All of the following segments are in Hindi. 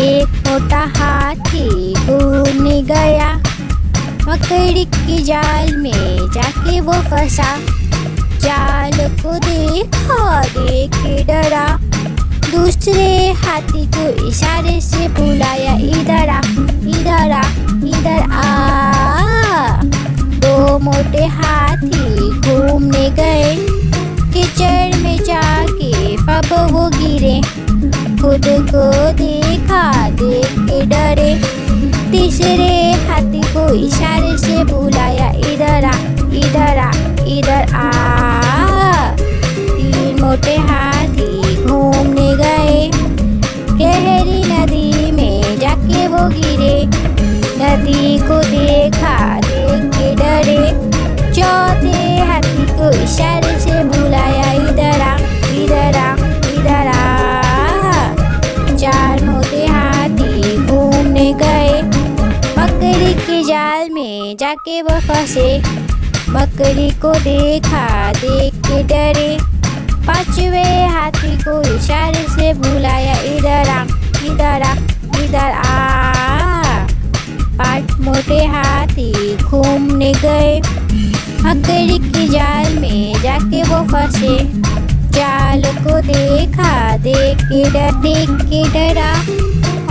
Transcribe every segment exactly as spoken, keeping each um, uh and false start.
एक मोटा हाथी घूमने गया, मकड़ी की जाल में जाके वो फंसा। जाल को देखा देख के डरा, दूसरे हाथी को इशारे से बुलाया, इधर आ इधर आ इधर आ। दो मोटे हाथी घूमने गए, कीचड़ में जाके पब वो गिरे। खुद को देखा देख के डरे, तीसरे हाथी को इशारे से बुलाया, इधर आ इधर आ इधर आ। तीन मोटे हाथी घूमने गए, गहरी नदी में जाके वो गिरे। नदी को देखा देख के डरे, चौथे हाथी को इशारे से बुलाया, इधर आ इधर आ इधर आ। चार मोटे हाथी घूमने गए, मकड़ी के जाल में जाके वो फंसे। मकड़ी को देखा देख के डरे, पांचवें हाथी को इशारे से बुलाया, इधर आ इधर आ इधर आ। पांच मोटे हाथी घूमने गए, मकड़ी की जाल में जाके वो फंसे। जाल को देखा देख के डर देख के डरा,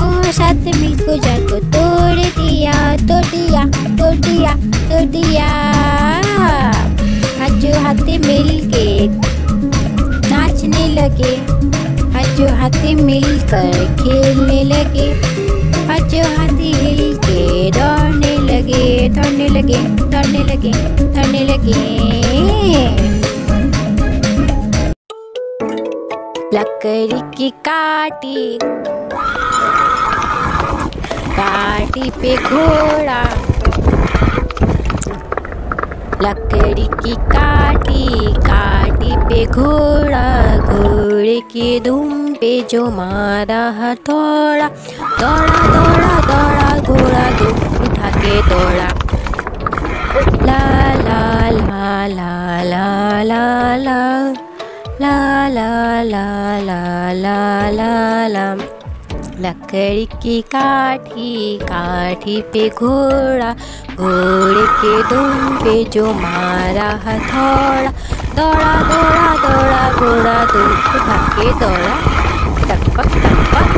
और साथ में को जाको तोड़ दिया तोड़ दिया तोड़ दिया तोड़ दिया। पांचों हाथी मिलके नाचने लगे, पाँचों हाथी मिलकर खेलने लगे। पाँचों हाथी हिलके दौड़ने लगे दौड़ने लगे दौड़ने लगे दौड़ने लगे। लकड़ी की काठी काठी पे घोड़ा, लकड़ी की काठी काठी पे घोड़ा। घोड़े की दुम पे जो मारा हथौड़ा, दौड़ा दौड़ा दौड़ा घोड़ा दुम उठा के दौड़ा। ला ला ला ला ला ला ला ला ला ला ला ला ला। लकड़ी की काठी काठी पे घोड़ा, घोड़े के दुम पे जो मारा हथौड़ा, दौड़ा दौड़ा दौड़ा घोड़ा दुम उठा के दौड़ा। टकपक टकपक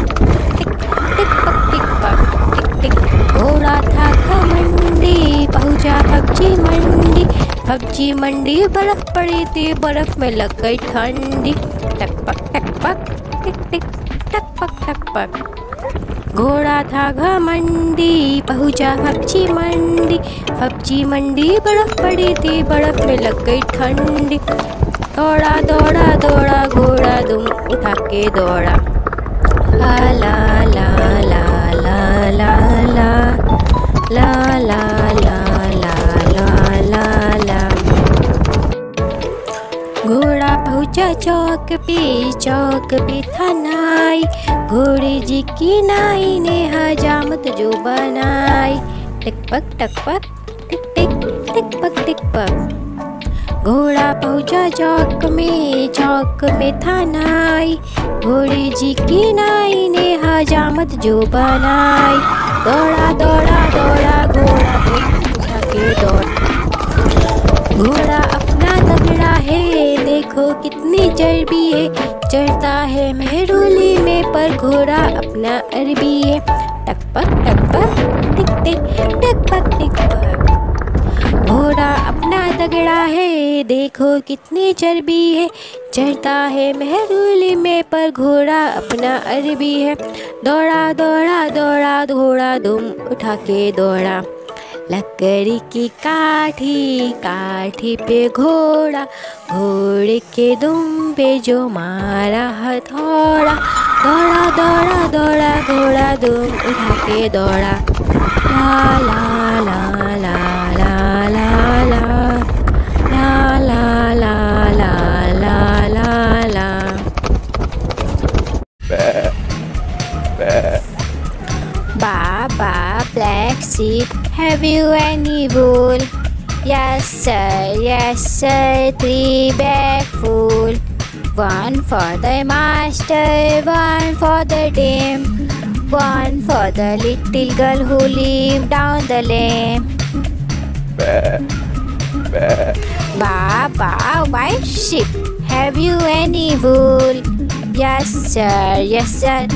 टिक टिक पक टिक पक टिक टिक। घोड़ा था घमंडी, पहुंचा सब्जी मंडी। सब्जी मंडी बर्फ पड़ी थी, बर्फ में लग गई ठंडी। टकपक टकपक टिक टिक टकपक टकपक। घोड़ा था घमंडी, पहुंचा सब्जी मंडी। सब्जी मंडी बर्फ पड़ी थी, बर्फ में लग गई ठंडी। दौड़ा दौड़ा दौड़ा घोड़ा दुम उठा के दौड़ा। ला ला ला ला ला ला ला ला ला ला ला ला। घोड़ा पहुंचा चौक पे, चौक पे था नाई। घोड़े जी की नाई ने हजामत जो बनाई। टिकपक टकपक टिक टिक टिकपक टिकपक। घोड़ा पहुंचा चौक में, चौक में था नाई। घोड़े जी की नाई ने हजामत जो बनाई। दौड़ा दौड़ा दौड़ा घोड़ा उठा के दौड़ा। घोड़ा अपना तगड़ा है, देखो कितनी चर्बी है। चढ़ता है मेहरुली में, पर घोड़ा अपना अरबी है। टकपक टकपक टिक टिक टकपक टिकपक। घोड़ा अपना तगड़ा है, देखो कितनी चर्बी है। चढ़ता है मेहरुली में, पर घोड़ा अपना अरबी है। दौड़ा दौड़ा दौड़ा घोड़ा दुम उठा के दौड़ा। लकड़ी की काठी काठी पे घोड़ा, घोड़े के दुम पे जो मारा हथौड़ा। दौड़ा दौड़ा दौड़ा घोड़ा दुम उठा के दौड़ा। ला ला ला ला ला ला ला ला ला ला ला ला ला ला। Baa baa black sheep, have you any wool? Yes sir, yes sir, three bag full. One for the master, one for the dame, one for the little girl who lived down the lane. Baa Baa Black Sheep, have you any wool? Yes sir, yes sir,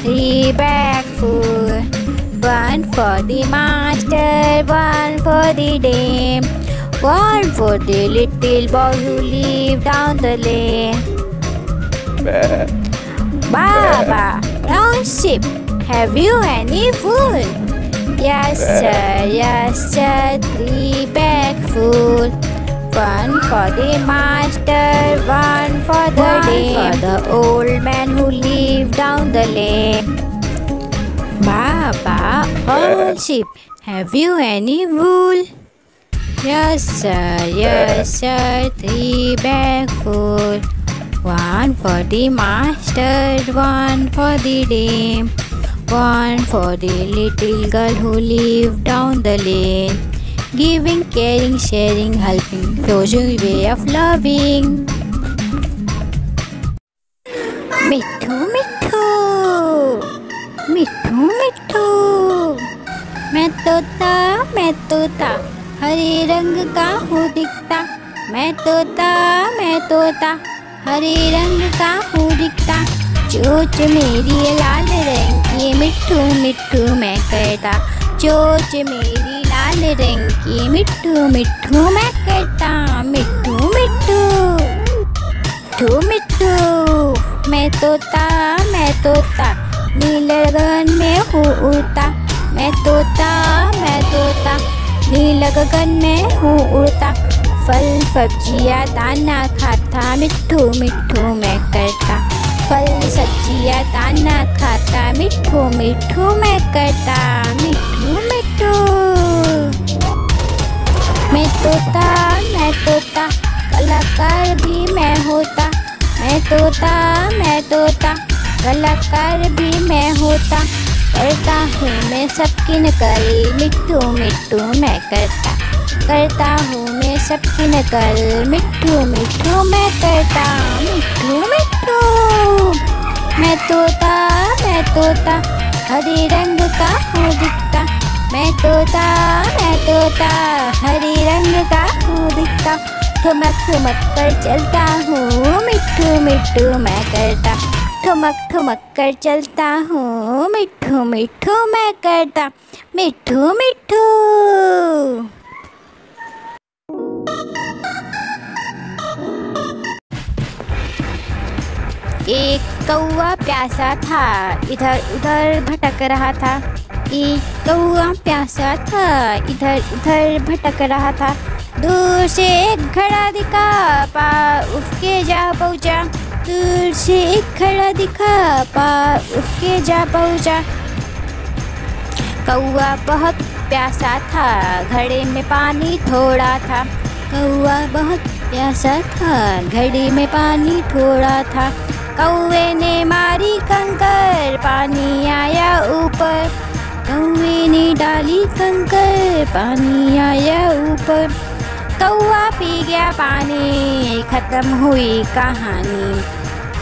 three bag full. One for the master, one for the dame, one for the little boy who lived down the lane. Baa Baa Black Sheep, have you any wool? Yes sir, yes sir, three bag full. One for the master, one for the dame, for the old man who lived down the lane. Baa Baa Black Sheep, have you any wool? Yes sir, yes sir, three bag full. One for the master, one for the dame, one for the little girl who lived down the lane. Giving, caring, sharing, helping, choosing way of loving. मिठू मिठू मिठू मिठू, मैं तोता मैं तोता, हरे रंग का हूँ दिखता, मैं तोता मैं तोता, हरे रंग का हूँ दिखता. चोच मेरी लाल रंग की, मिठू मिठू मैं करता, चोच मेरी लाल रंग की, मिठू मिठू मैं करता. मिठू मिठू मिठू मिठू, मैं तोता मैं तोता, नील गगन में हूँ उड़ता, मैं तोता मैं तोता, नील गगन में हूँ उड़ता. फल सब्जियाँ दाना खाता, मिठू मिठू मैं करता, फल सब्जियाँ दाना खाता, मिठू मिठू मैं करता. मिठू मिठू मैं तोता मैं तोता, कलाकार भी मैं होता, मैं तोता मैं तोता, कलाकार भी मैं होता. करता हूँ मैं सबकी नकल, मिठू मिठू मैं करता, करता हूँ मैं सबकी नकल, मिठू मिठू मैं करता. मिठू मिठू मैं तोता मैं तोता, हरे रंग का हूँ दिखता, मैं तोता मैं तोता, हरे रंग का हूँ दिखता. ठुमक ठुमक कर चलता हूँ, मिठू मिठू मैं करता, ठुमक ठुमक कर चलता हूँ, मिठू मिठू मैं करता. मिठू मिठू एक कौवा प्यासा था, इधर उधर भटक रहा था. एक कौवा प्यासा था, इधर उधर भटक रहा था. दूर से एक घड़ा दिखा, पार उसके जा पहुँचा, दूर से एक घड़ा दिखा, पार उसके जा पहुँचा. कौवा बहुत प्यासा था, घड़े में पानी थोड़ा था, कौवा बहुत प्यासा था, घड़े में पानी थोड़ा था. कौवे ने मारी कंकर, पानी आया ऊपर, कौवे ने डाली कंकर, पानी आया ऊपर. कौवा पी गया पानी, खत्म हुई कहानी,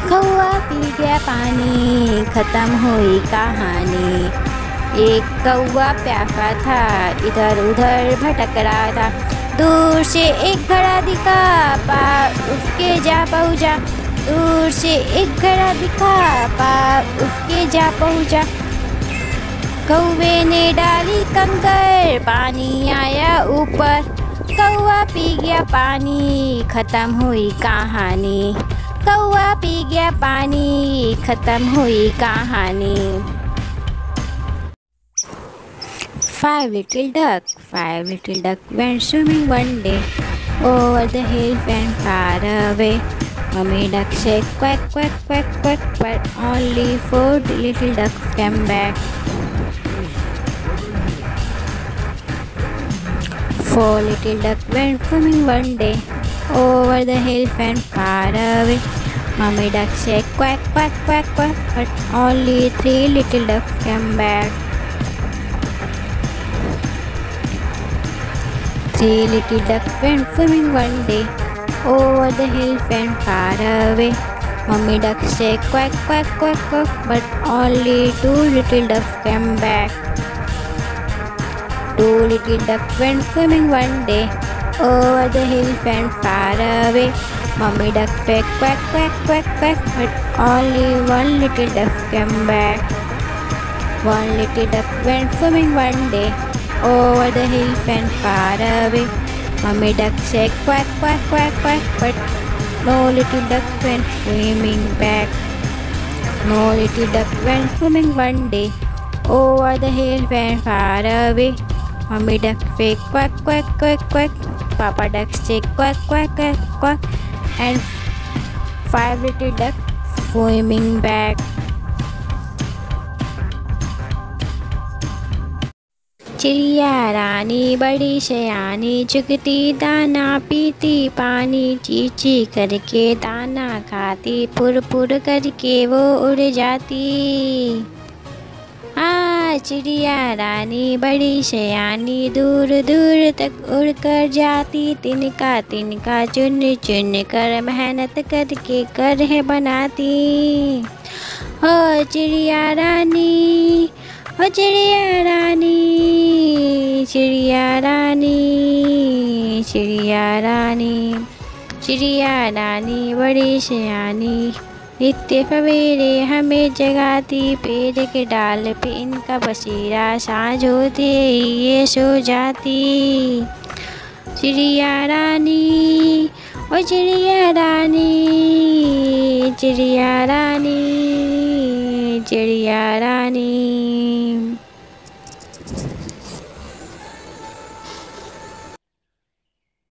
कौवा पी गया पानी, खत्म हुई कहानी. एक कौवा प्यासा था, इधर उधर भटक रहा था. दूर से एक घड़ा दिखा, पार उसके जा पहुँचा, दूर से एक घड़ा दिखा, पार उसके जा पहुँचा. कौवे ने डाली कंकर, पानी आया ऊपर, कौवा पी गया पानी, खत्म हुई कहानी, कौवा पी गया पानी, खत्म हुई कहानी. Five little ducks, five little ducks went swimming one day over the hills and far away. Mommy duck said quack quack quack quack, but only four little ducks came back. Four little ducks went swimming one day over the hills and far away. Mommy duck said quack quack quack quack, but only three little ducks came back. Three little ducks went swimming one day over the hills and far away. Mummy duck said quack quack quack quack, but only two little ducks came back. Two little ducks went swimming one day over the hills and far away. Mummy duck said quack quack quack quack, but only one little duck came back. One little duck went swimming one day over the hills and far away. Mummy duck said quack quack quack quack, but no little duck went swimming back. No little duck went swimming one day over the hills and far away. Mummy duck said quack quack quack quack. Papa duck said quack quack quack quack, and five little ducks swimming back. चिड़िया रानी बड़ी सयानी, चुगती दाना पीती पानी, ची ची करके दाना खाती, पुर पुर करके वो उड़ जाती। हाँ, चिड़िया रानी बड़ी सयानी, दूर दूर तक उड़ कर जाती, तिनका तिनका चुन चुन कर मेहनत करके घर है बनाती। हो चिड़िया रानी, ओ चिड़िया रानी, चिड़िया रानी, चिड़िया रानी। चिड़िया रानी बड़ी सयानी, नित्य सवेरे हमें जगाती, पेड़ के डाल पे इनका बसेरा, सांझ होते ही ये सो जाती। चिड़िया रानी, ओ चिड़िया रानी, चिड़िया रानी, चिड़िया रानी।